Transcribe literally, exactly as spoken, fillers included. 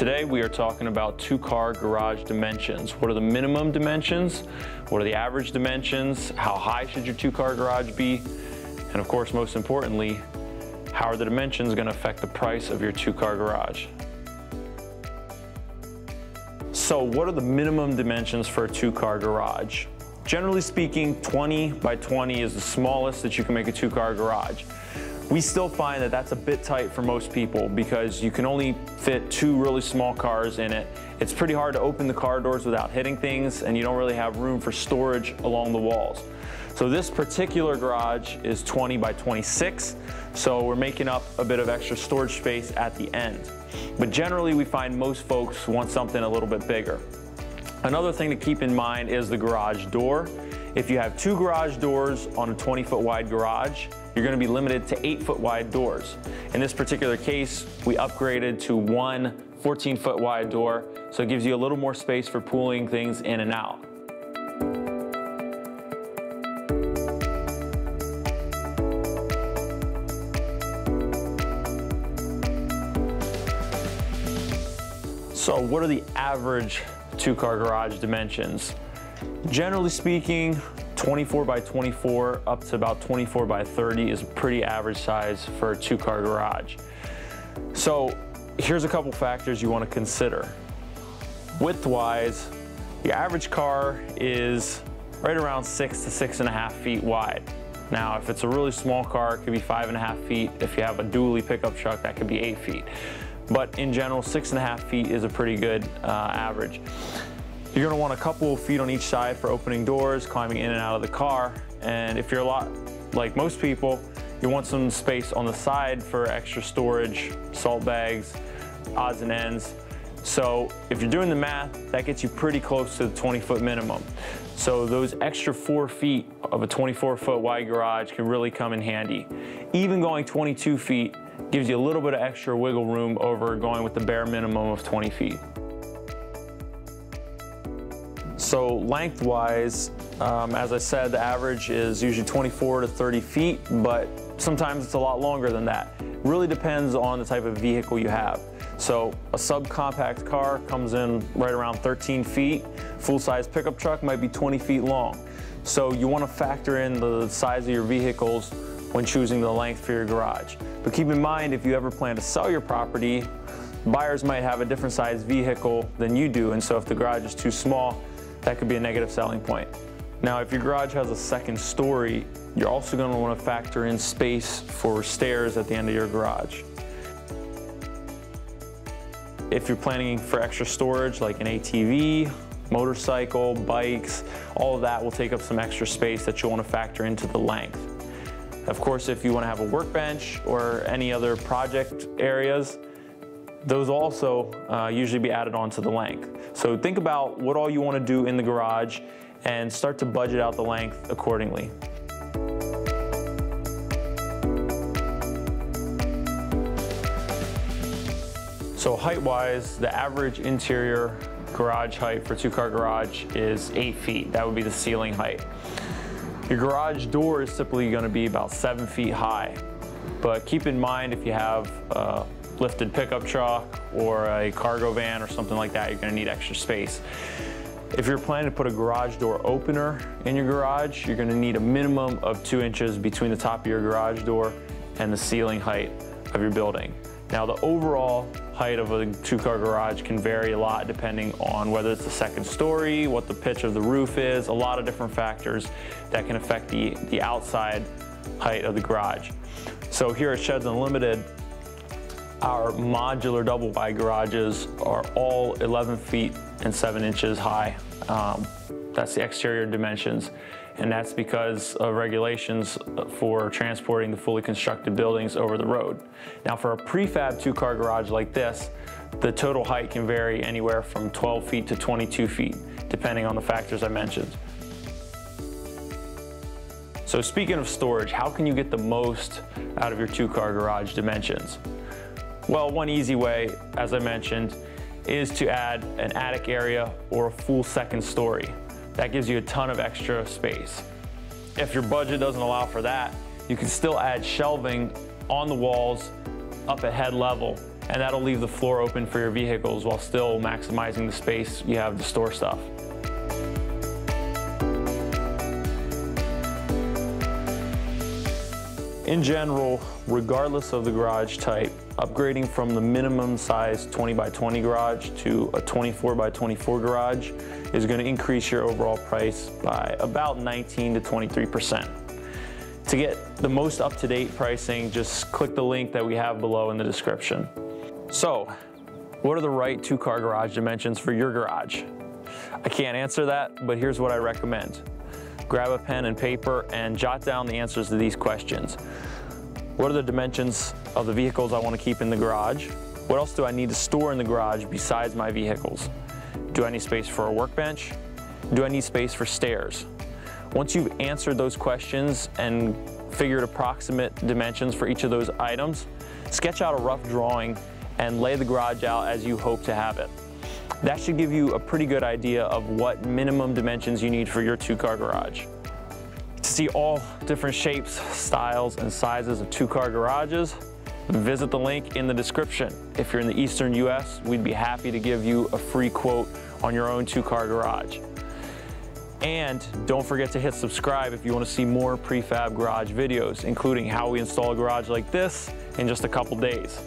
Today we are talking about two-car garage dimensions. What are the minimum dimensions? What are the average dimensions? How high should your two-car garage be? And of course, most importantly, how are the dimensions going to affect the price of your two-car garage? So what are the minimum dimensions for a two-car garage? Generally speaking, twenty by twenty is the smallest that you can make a two-car garage. We still find that that's a bit tight for most people because you can only fit two really small cars in it. It's pretty hard to open the car doors without hitting things, and you don't really have room for storage along the walls. So this particular garage is twenty by twenty-six, so we're making up a bit of extra storage space at the end. But generally we find most folks want something a little bit bigger. Another thing to keep in mind is the garage door. If you have two garage doors on a twenty foot wide garage, you're going to be limited to eight foot wide doors. In this particular case, we upgraded to one fourteen foot wide door, so it gives you a little more space for pulling things in and out. So what are the average two-car garage dimensions? Generally speaking, twenty-four by twenty-four up to about twenty-four by thirty is a pretty average size for a two-car garage. So here's a couple factors you want to consider. Width-wise, your average car is right around six to six and a half feet wide. Now, if it's a really small car, it could be five and a half feet. If you have a dually pickup truck, that could be eight feet. But in general, six and a half feet is a pretty good uh, average. You're going to want a couple of feet on each side for opening doors, climbing in and out of the car, and if you're a lot like most people, you want some space on the side for extra storage, salt bags, odds and ends. So if you're doing the math, that gets you pretty close to the twenty foot minimum. So those extra four feet of a twenty-four foot wide garage can really come in handy. Even going twenty-two feet gives you a little bit of extra wiggle room over going with the bare minimum of twenty feet. So lengthwise, um, as I said, the average is usually twenty-four to thirty feet, but sometimes it's a lot longer than that. It really depends on the type of vehicle you have. So a subcompact car comes in right around thirteen feet. Full-size pickup truck might be twenty feet long. So you want to factor in the size of your vehicles when choosing the length for your garage. But keep in mind, if you ever plan to sell your property, buyers might have a different size vehicle than you do, and so if the garage is too small, that could be a negative selling point. Now, if your garage has a second story, you're also going to want to factor in space for stairs at the end of your garage. If you're planning for extra storage, like an A T V, motorcycle, bikes, all of that will take up some extra space that you'll want to factor into the length. Of course, if you want to have a workbench or any other project areas, those also uh, usually be added on to the length. So think about what all you want to do in the garage and start to budget out the length accordingly. So height-wise, the average interior garage height for two-car garage is eight feet. That would be the ceiling height. Your garage door is typically going to be about seven feet high, but keep in mind if you have uh, lifted pickup truck or a cargo van or something like that, you're going to need extra space. If you're planning to put a garage door opener in your garage, you're going to need a minimum of two inches between the top of your garage door and the ceiling height of your building. Now, the overall height of a two-car garage can vary a lot depending on whether it's the second story, what the pitch of the roof is, a lot of different factors that can affect the, the outside height of the garage. So here at Sheds Unlimited, our modular double wide garages are all eleven feet and seven inches high. Um, that's the exterior dimensions, and that's because of regulations for transporting the fully constructed buildings over the road. Now, for a prefab two-car garage like this, the total height can vary anywhere from twelve feet to twenty-two feet, depending on the factors I mentioned. So speaking of storage, how can you get the most out of your two-car garage dimensions? Well, one easy way, as I mentioned, is to add an attic area or a full second story. That gives you a ton of extra space. If your budget doesn't allow for that, you can still add shelving on the walls up at head level and that'll leave the floor open for your vehicles while still maximizing the space you have to store stuff. In general, regardless of the garage type, upgrading from the minimum size twenty by twenty garage to a twenty-four by twenty-four garage is going to increase your overall price by about nineteen to twenty-three percent. To get the most up-to-date pricing, just click the link that we have below in the description. So, what are the right two-car garage dimensions for your garage? I can't answer that, but here's what I recommend. Grab a pen and paper and jot down the answers to these questions. What are the dimensions of the vehicles I want to keep in the garage? What else do I need to store in the garage besides my vehicles? Do I need space for a workbench? Do I need space for stairs? Once you've answered those questions and figured approximate dimensions for each of those items, sketch out a rough drawing and lay the garage out as you hope to have it. That should give you a pretty good idea of what minimum dimensions you need for your two-car garage. To see all different shapes, styles, and sizes of two-car garages, visit the link in the description. If you're in the eastern U S, we'd be happy to give you a free quote on your own two-car garage. And don't forget to hit subscribe if you want to see more prefab garage videos, including how we install a garage like this in just a couple days.